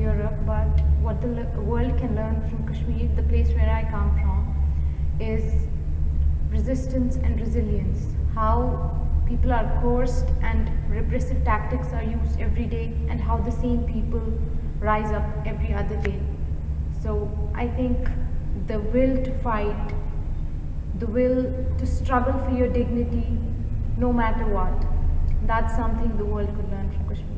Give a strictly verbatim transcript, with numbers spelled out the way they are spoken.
Europe, but what the world can learn from Kashmir, the place where I come from, is resistance and resilience. How people are coerced and repressive tactics are used every day, and how the same people rise up every other day. So I think the will to fight, the will to struggle for your dignity, no matter what, that's something the world could learn from Kashmir.